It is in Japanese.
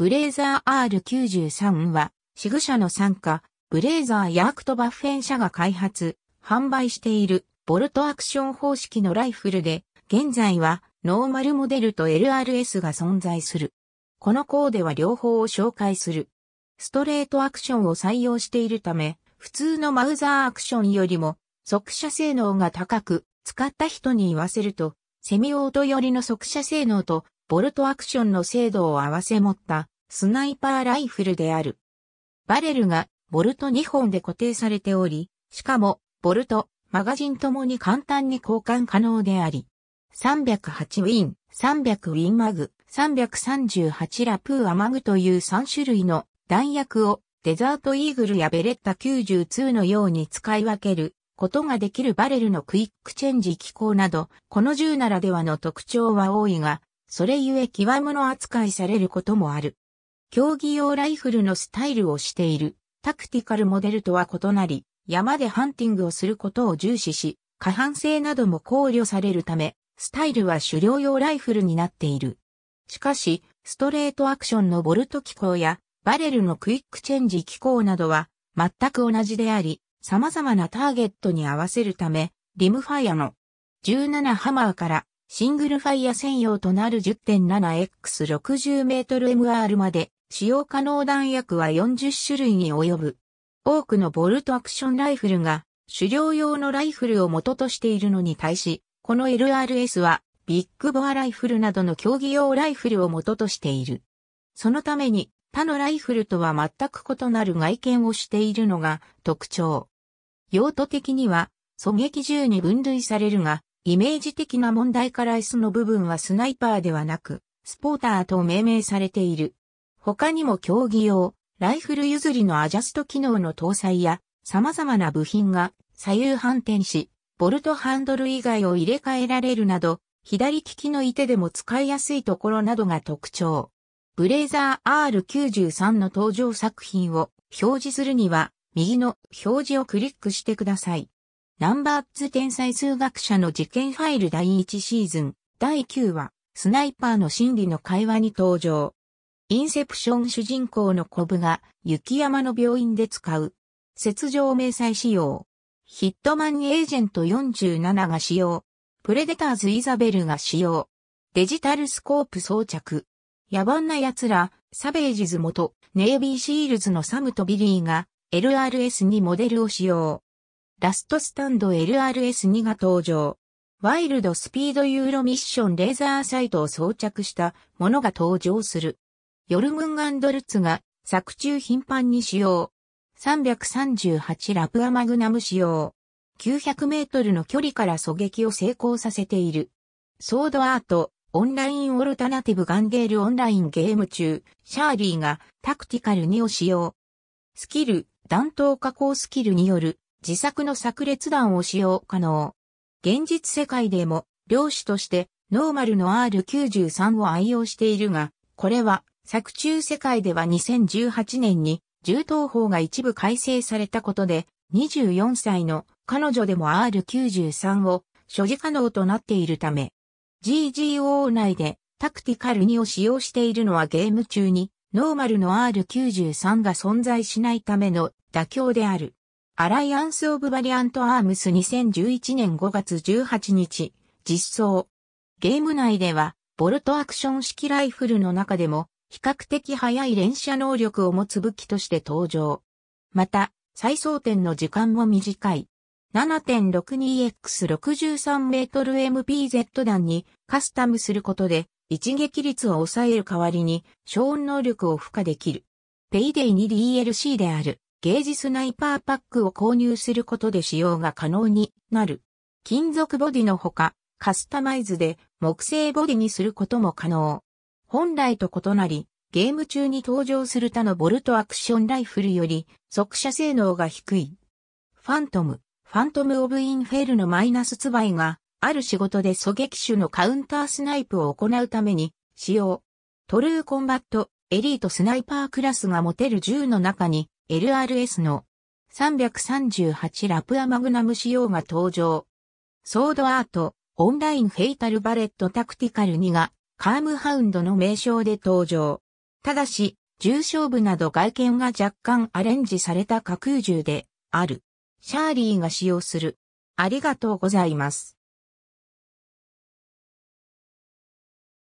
ブレーザー R93 は、シグ社の傘下、ブレーザーやアクトバッフェン社が開発、販売している、ボルトアクション方式のライフルで、現在は、ノーマルモデルと LRS が存在する。この項では両方を紹介する。ストレートアクションを採用しているため、普通のマウザーアクションよりも、速射性能が高く、使った人に言わせると、セミオート寄りの速射性能と、ボルトアクションの精度を合わせ持った、スナイパーライフルである。バレルが、ボルト2本で固定されており、しかも、ボルト、マガジンともに簡単に交換可能であり、308ウィン、300ウィンマグ、338ラプーアマグという3種類の弾薬をデザートイーグルやベレッタ92のように使い分けることができるバレルのクイックチェンジ機構など、この銃ならではの特徴は多いが、それゆえ際物扱いされることもある。競技用ライフルのスタイルをしているタクティカルモデルとは異なり、山でハンティングをすることを重視し、過半性なども考慮されるため、スタイルは狩猟用ライフルになっている。しかし、ストレートアクションのボルト機構や、バレルのクイックチェンジ機構などは、全く同じであり、様々なターゲットに合わせるため、リムファイアの17ハマーからシングルファイア専用となる 10.7×60mmR まで、使用可能弾薬は40種類に及ぶ。多くのボルトアクションライフルが狩猟用のライフルを元としているのに対し、この LRS はビッグボアライフルなどの競技用ライフルを元としている。そのために他のライフルとは全く異なる外見をしているのが特徴。用途的には狙撃銃に分類されるが、イメージ的な問題から S の部分はスナイパーではなく、スポーターと命名されている。他にも競技用、ライフル譲りのアジャスト機能の搭載や様々な部品が左右反転し、ボルトハンドル以外を入れ替えられるなど、左利きのいてでも使いやすいところなどが特徴。ブレーザー R93 の登場作品を表示するには、右の表示をクリックしてください。ナンバーズ天才数学者の事件ファイル第1シーズン、第9話、スナイパーの心理の会話に登場。インセプション主人公のコブが雪山の病院で使う。雪上迷彩仕様。ヒットマンエージェント47が使用。プレデターズイザベルが使用。デジタルスコープ装着。野蛮な奴ら、サベージズ元、ネイビーシールズのサムとビリーが LRS にモデルを使用。ラストスタンド LRS2 が登場。ワイルドスピードユーロミッションレーザーサイトを装着したものが登場する。ヨルムンガンドルツが作中頻繁に使用。338ラプアマグナム使用。900メートルの距離から狙撃を成功させている。ソードアート、オンラインオルタナティブガンゲールオンラインゲーム中、シャーリーがタクティカル2を使用。スキル、弾頭加工スキルによる自作の炸裂弾を使用可能。現実世界でも、猟師としてノーマルの R93 を愛用しているが、これは、作中世界では2018年に銃刀法が一部改正されたことで24歳の彼女でも R93 を所持可能となっているため GGO 内でタクティカル2を使用しているのはゲーム中にノーマルの R93 が存在しないための妥協である。アライアンス・オブ・バリアント・アームス2011年5月18日実装。ゲーム内ではボルトアクション式ライフルの中でも比較的速い連射能力を持つ武器として登場。また、再装填の時間も短い。7.62×63 メートル MPZ 弾にカスタムすることで、一撃率を抑える代わりに、消音能力を付加できる。PAYDAY 2 DLC である、ゲージスナイパーパックを購入することで使用が可能になる。金属ボディのほか、カスタマイズで木製ボディにすることも可能。本来と異なり、ゲーム中に登場する他のボルトアクションライフルより、速射性能が低い。ファントムオブインフェルのマイナスツバイが、ある仕事で狙撃手のカウンタースナイプを行うために、使用。トルーコンバット、エリートスナイパークラスが持てる銃の中に、LRS の338ラプアマグナム仕様が登場。ソードアート、オンラインフェイタルバレットタクティカル2が、カームハウンドの名称で登場。ただし、重傷部など外見が若干アレンジされた架空銃である。シャーリーが使用する。ありがとうございます。